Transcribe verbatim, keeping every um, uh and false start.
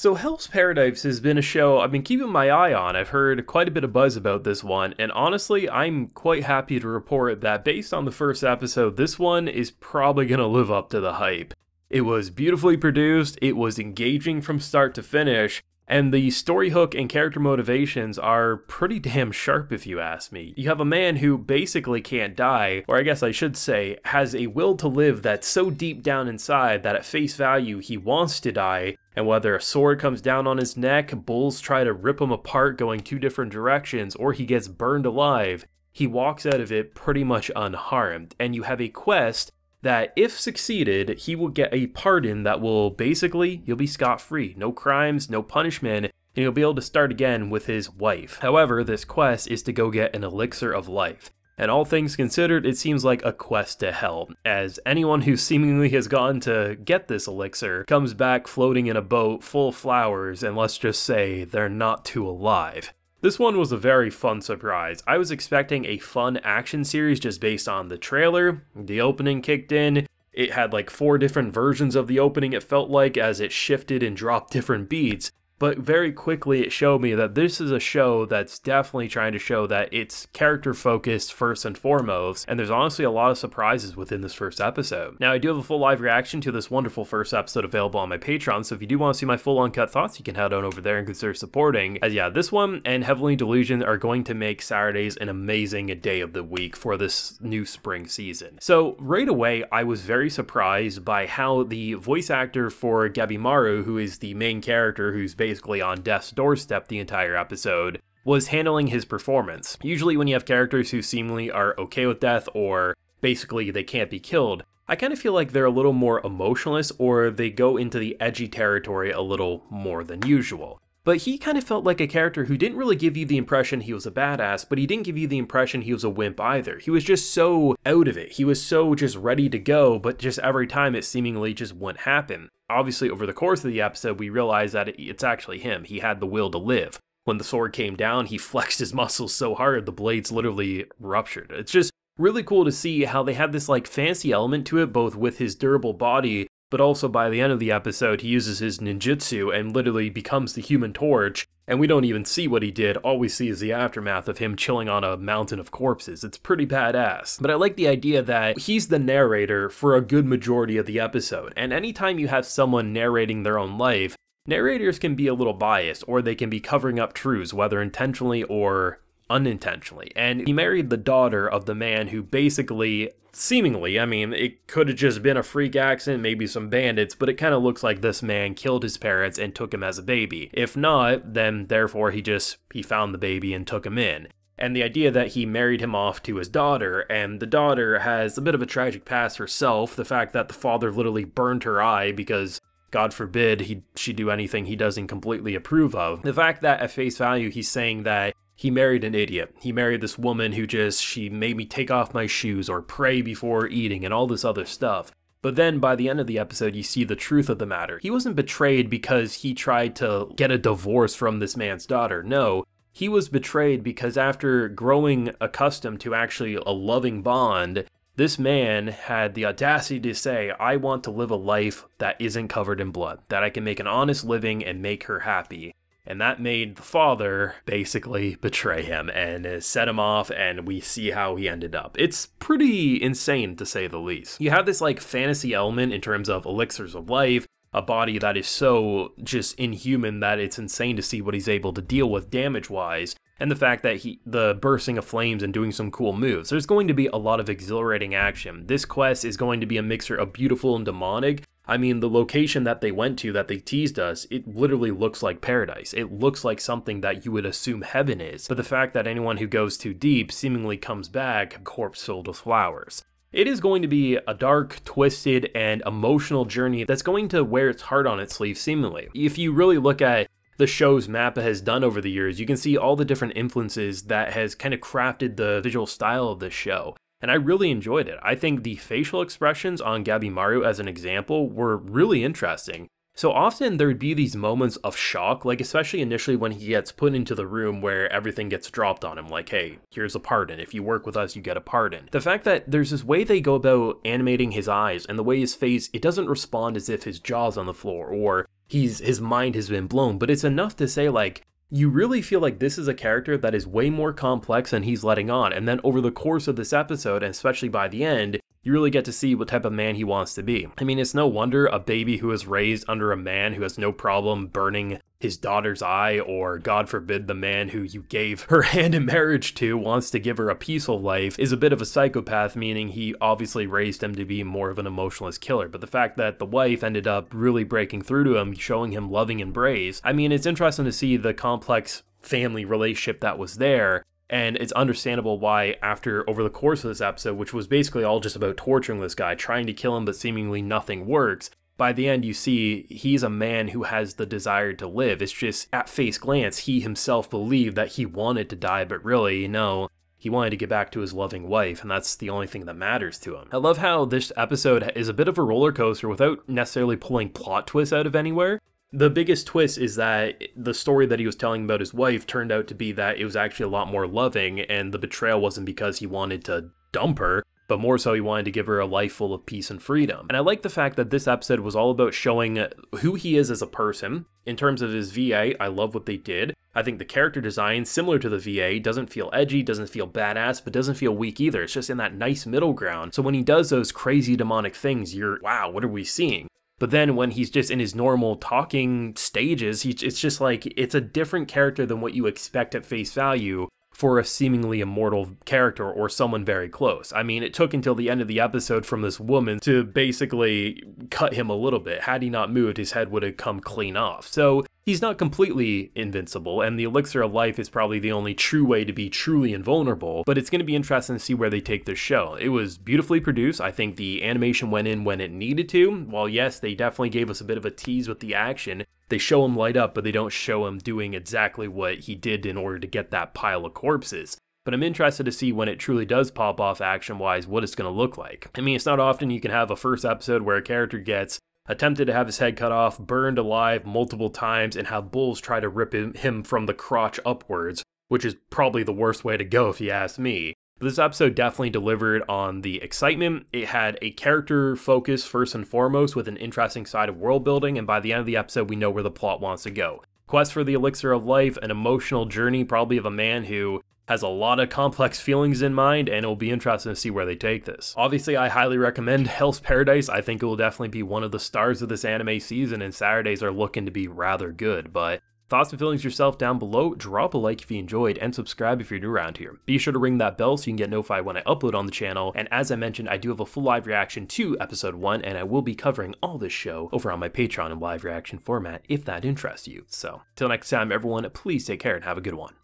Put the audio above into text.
So Hell's Paradise has been a show I've been keeping my eye on. I've heard quite a bit of buzz about this one, and honestly, I'm quite happy to report that based on the first episode, this one is probably going to live up to the hype. It was beautifully produced, it was engaging from start to finish, and the story hook and character motivations are pretty damn sharp if you ask me. You have a man who basically can't die, or I guess I should say, has a will to live that's so deep down inside that at face value he wants to die, and whether a sword comes down on his neck, bulls try to rip him apart going two different directions, or he gets burned alive, he walks out of it pretty much unharmed, and you have a quest that if succeeded, he will get a pardon that will basically, you'll be scot-free. No crimes, no punishment, and he'll be able to start again with his wife. However, this quest is to go get an elixir of life. And all things considered, it seems like a quest to hell, as anyone who seemingly has gone to get this elixir comes back floating in a boat full of flowers, and let's just say they're not too alive. This one was a very fun surprise. I was expecting a fun action series just based on the trailer. The opening kicked in. It had like four different versions of the opening, it felt like, as it shifted and dropped different beats. But very quickly it showed me that this is a show that's definitely trying to show that it's character focused first and foremost, and there's honestly a lot of surprises within this first episode. Now I do have a full live reaction to this wonderful first episode available on my Patreon, so if you do want to see my full uncut thoughts, you can head on over there and consider supporting. As yeah, this one and Heavenly Delusion are going to make Saturdays an amazing day of the week for this new spring season. So right away I was very surprised by how the voice actor for Gabimaru, who is the main character who's based basically on death's doorstep the entire episode, was handling his performance. Usually when you have characters who seemingly are okay with death, or basically they can't be killed, I kind of feel like they're a little more emotionless, or they go into the edgy territory a little more than usual. But he kind of felt like a character who didn't really give you the impression he was a badass, but he didn't give you the impression he was a wimp either. He was just so out of it. He was so just ready to go, but just every time it seemingly just wouldn't happen. Obviously, over the course of the episode, we realize that it's actually him. He had the will to live. When the sword came down, he flexed his muscles so hard, the blades literally ruptured. It's just really cool to see how they have this like fancy element to it, both with his durable body, but also by the end of the episode, he uses his ninjutsu and literally becomes the Human Torch, and we don't even see what he did. All we see is the aftermath of him chilling on a mountain of corpses. It's pretty badass. But I like the idea that he's the narrator for a good majority of the episode, and anytime you have someone narrating their own life, narrators can be a little biased, or they can be covering up truths, whether intentionally or unintentionally. And he married the daughter of the man who basically, seemingly, I mean, it could have just been a freak accident, maybe some bandits, but it kind of looks like this man killed his parents and took him as a baby. If not, then therefore he just, he found the baby and took him in. And the idea that he married him off to his daughter, and the daughter has a bit of a tragic past herself, the fact that the father literally burned her eye because God forbid he, she do anything he doesn't completely approve of. The fact that at face value he's saying that he married an idiot. He married this woman who just, she made me take off my shoes or pray before eating and all this other stuff. But then by the end of the episode, you see the truth of the matter. He wasn't betrayed because he tried to get a divorce from this man's daughter. No, he was betrayed because after growing accustomed to actually a loving bond, this man had the audacity to say, I want to live a life that isn't covered in blood, that I can make an honest living and make her happy. And that made the father basically betray him and set him off, and we see how he ended up. It's pretty insane to say the least. You have this like fantasy element in terms of elixirs of life, a body that is so just inhuman that it's insane to see what he's able to deal with damage wise, and the fact that he, the bursting of flames and doing some cool moves. There's going to be a lot of exhilarating action. This quest is going to be a mixture of beautiful and demonic. I mean, the location that they went to that they teased us, it literally looks like paradise. It looks like something that you would assume heaven is, but the fact that anyone who goes too deep seemingly comes back corpse filled with flowers. It is going to be a dark, twisted, and emotional journey that's going to wear its heart on its sleeve seemingly. If you really look at the shows Mappa has done over the years, you can see all the different influences that has kind of crafted the visual style of this show. And I really enjoyed it. I think the facial expressions on Gabimaru, as an example, were really interesting. So often there would be these moments of shock, like especially initially when he gets put into the room where everything gets dropped on him, like, hey, here's a pardon. If you work with us, you get a pardon. The fact that there's this way they go about animating his eyes and the way his face, it doesn't respond as if his jaw's on the floor or he's his mind has been blown, but it's enough to say, like, you really feel like this is a character that is way more complex than he's letting on. And then over the course of this episode, and especially by the end, you really get to see what type of man he wants to be. I mean, it's no wonder a baby who is raised under a man who has no problem burning his daughter's eye, or God forbid the man who you gave her hand in marriage to wants to give her a peaceful life, is a bit of a psychopath, meaning he obviously raised him to be more of an emotionless killer. But the fact that the wife ended up really breaking through to him, showing him loving embrace, I mean, it's interesting to see the complex family relationship that was there. And it's understandable why after, over the course of this episode, which was basically all just about torturing this guy, trying to kill him, but seemingly nothing works, by the end you see he's a man who has the desire to live. It's just at face glance, he himself believed that he wanted to die, but really, no, he wanted to get back to his loving wife, and that's the only thing that matters to him. I love how this episode is a bit of a roller coaster without necessarily pulling plot twists out of anywhere. The biggest twist is that the story that he was telling about his wife turned out to be that it was actually a lot more loving, and the betrayal wasn't because he wanted to dump her, but more so he wanted to give her a life full of peace and freedom. And I like the fact that this episode was all about showing who he is as a person. In terms of his V A, I love what they did. I think the character design, similar to the V A, doesn't feel edgy, doesn't feel badass, but doesn't feel weak either. It's just in that nice middle ground. So when he does those crazy demonic things, you're, wow, what are we seeing? But then when he's just in his normal talking stages, he, it's just like, it's a different character than what you expect at face value for a seemingly immortal character or someone very close. I mean, it took until the end of the episode from this woman to basically cut him a little bit. Had he not moved, his head would have come clean off. So he's not completely invincible, and the elixir of life is probably the only true way to be truly invulnerable, but it's going to be interesting to see where they take this show. It was beautifully produced. I think the animation went in when it needed to. While yes, they definitely gave us a bit of a tease with the action, they show him light up, but they don't show him doing exactly what he did in order to get that pile of corpses. But I'm interested to see when it truly does pop off action-wise what it's going to look like. I mean, it's not often you can have a first episode where a character gets attempted to have his head cut off, burned alive multiple times, and have bulls try to rip him from the crotch upwards, which is probably the worst way to go if you ask me. But this episode definitely delivered on the excitement. It had a character focus first and foremost, with an interesting side of world building, and by the end of the episode we know where the plot wants to go. Quest for the elixir of life, an emotional journey probably of a man who has a lot of complex feelings in mind, and it'll be interesting to see where they take this. Obviously, I highly recommend Hell's Paradise. I think it will definitely be one of the stars of this anime season, and Saturdays are looking to be rather good, but thoughts and feelings yourself down below. Drop a like if you enjoyed, and subscribe if you're new around here. Be sure to ring that bell so you can get notified when I upload on the channel, and as I mentioned, I do have a full live reaction to episode one, and I will be covering all this show over on my Patreon in live reaction format if that interests you. So, till next time everyone, please take care and have a good one.